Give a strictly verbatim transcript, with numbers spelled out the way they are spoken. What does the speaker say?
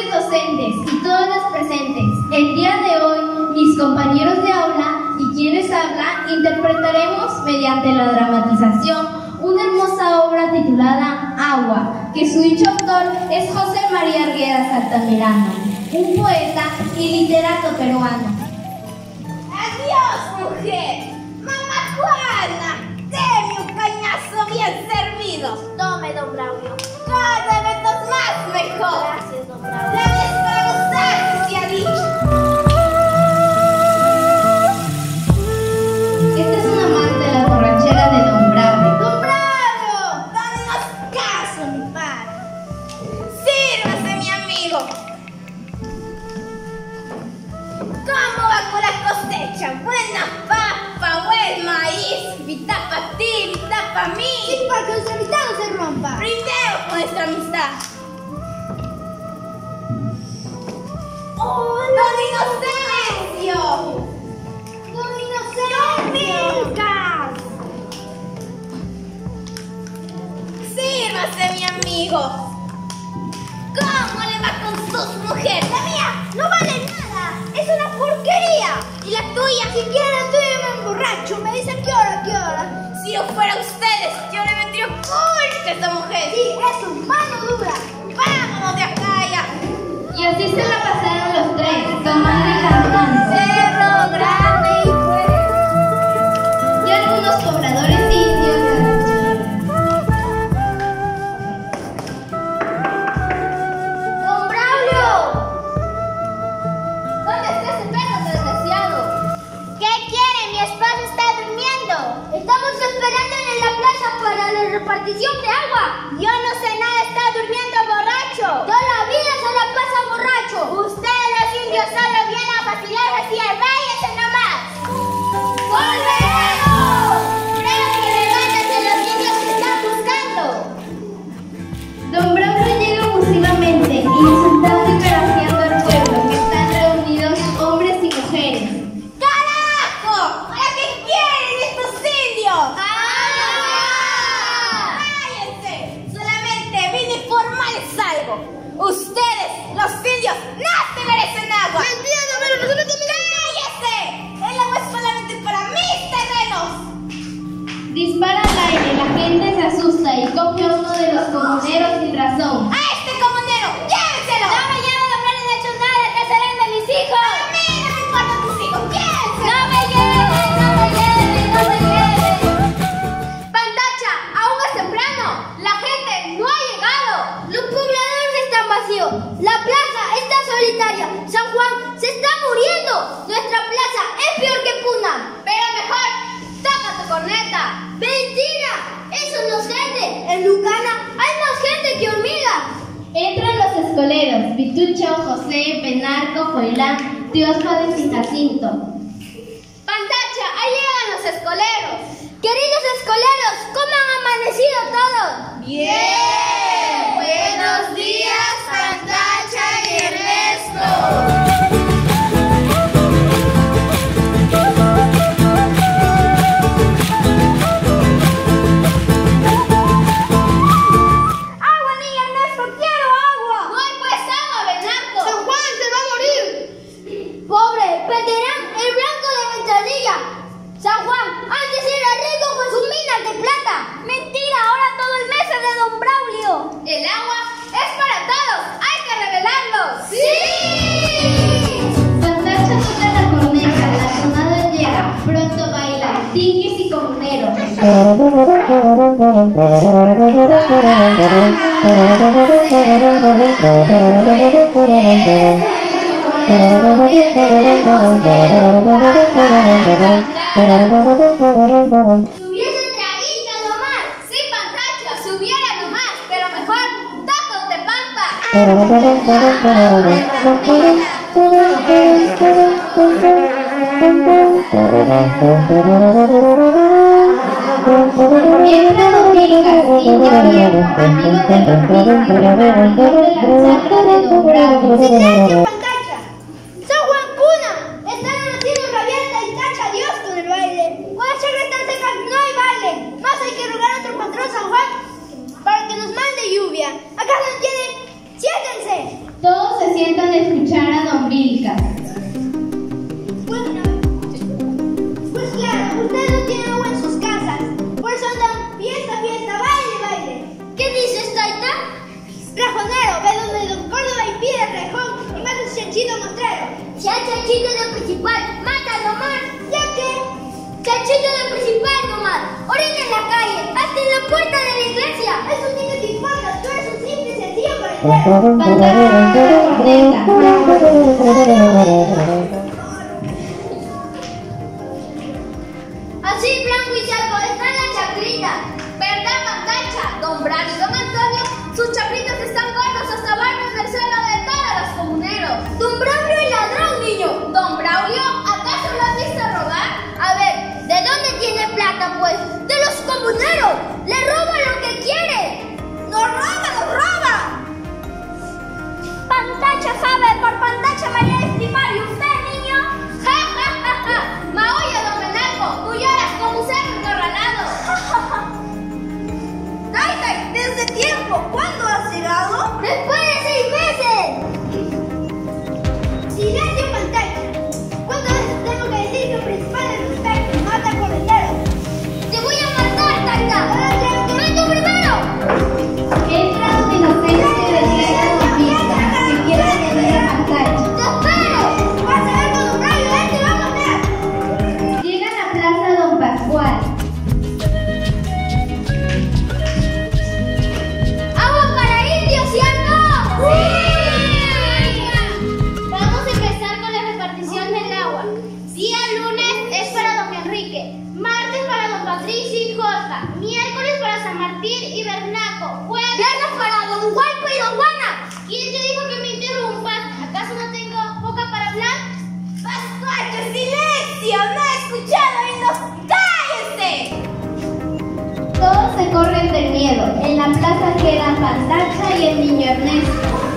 profesores docentes y todos los presentes, el día de hoy, mis compañeros de aula y quienes hablan, interpretaremos mediante la dramatización una hermosa obra titulada Agua, que su dicho autor es José María Arguedas Altamirano, un poeta y literato peruano. ¡Adiós, mujer! ¡Mamá Juana! ¡Deme un cañazo bien servido! ¡Tome, don Braulio! ¡Córdeme dos más mejor! ¡Gracias, don Braulio! ¡Gracias para usted, se ha dicho! Esta es una más de la borrachera de don Braulio. ¡Don Braulio! ¡Dámenos caso, mi padre! ¡Sírvase, mi amigo! ¿Cómo va con la cosecha? ¡Buena papa, buen maíz! ¡Vita pa' ti, vita pa' mí! ¡Sí, para que nuestra amistad no se rompa! ¡Primero con nuestra amistad! ¡Oh, don Inocencio! ¡Don Inocencio! ¡Dominicas! ¡Sírvase, mi amigo! ¿Cómo le va con sus mujeres? ¡La mía no vale nada! ¡Es una porquería! Y la tuya, siquiera la tuya me emborracho. Me dicen qué hora, qué hora. Si yo fuera ustedes, yo le vendría fuerte a esta mujer. Sí, es un mano dura. ¡Vámonos de acá ya! Y así se la pasaron los tres, tomando y cantando. Cerro grande y fuerte. Y algunos pobladores indios. Para la repartición de agua. Yo no sé nada, está durmiendo borracho. Toda la vida se la pasa borracho. Ustedes los indios solo vienen a vacilar así al váyase nomás. ¡Volveremos! Creo que regatas de los indios que están buscando. Don Braulio llega abusivamente, insultando y carcajeando al pueblo, que están reunidos hombres y mujeres. ¡Carajo! ¿Para qué quieren estos indios? Ustedes, los indios, no se merecen agua. ¡Mentira, no me lo ¡cállese! El agua es solamente para mis terrenos. Dispara al aire, la gente se asusta y coge uno de los comuneros sin razón. ¡A este comunero! ¡Llévenselo! ¡No me lleven a hablar de hecho nada! ¡Que serán de mis hijos! ¡A mí no me importan tus hijos! ¡Llévenselo! ¡No me lleven! ¡No me lleven! ¡No me lleven! ¡Pantacha! ¡Aún es temprano! ¡La gente no ha llegado! ¡Los pobladores! Vacío. La plaza está solitaria. San Juan se está muriendo. Nuestra plaza es peor que Puna. Pero mejor, toca tu corneta. ¡Mentira! ¡Eso no es gente! En Lucana hay más gente que hormigas. Entran los escoleros, Vitucho, José, Penarco, Joilán, Diosfades y Jacinto. ¡Pantacha! ¡Ahí llegan los escoleros! ¡Queridos escoleros! ¿Cómo han amanecido todos? ¡Bien! Buenos días, Pantacha y Ernesto. ¡Agua, niño Ernesto! ¡Quiero agua! ¡No hay pues agua, Bernardo! ¡San Juan se va a morir! ¡Pobre! ¡Perderán el blanco de ventanilla! ¡San Juan! ¡Antes era rico con sus minas de plata! ¡Mentira! ¡Ahora todo el mes es de don Braulio! ¡El agua! ¡Es para todos! ¡Hay que revelarlo! ¡Sí! Pantacha toca la corneta, la sonada llega, pronto bailan tigres y comuneros. ¡Subiese traguito nomás! ¡Sí, Pantacha! ¡Subiera nomás! ¡Pero mejor! ¡Pampa! ¡San Juan Puna! Están haciendo rabieta y tacha a Dios con el baile. Guachagre tan seca no hay baile. Más hay que rogar a otro patrón San Juan para que nos mande lluvia. ¿Acaso tienen? ¡Siéntense! Todos se sienten. de cuchara dombrica. Bueno, pues claro, ustedes no tienen agua en sus casas. Por eso andan fiesta, fiesta, baile, baile. ¿Qué dices, Taita? Rajonero, ve donde don Córdoba y pide rejón y mata a ese chanchito mostrero. Si hay chanchito en el principal, mátalo más. ¿Ya qué? Chanchito en el principal nomás. Oren en la calle, hasta en la puerta de la iglesia. Eso tiene que importar, tú eres un simple sencillo por el corren de miedo. En la plaza quedan Pantacha y el niño Ernesto.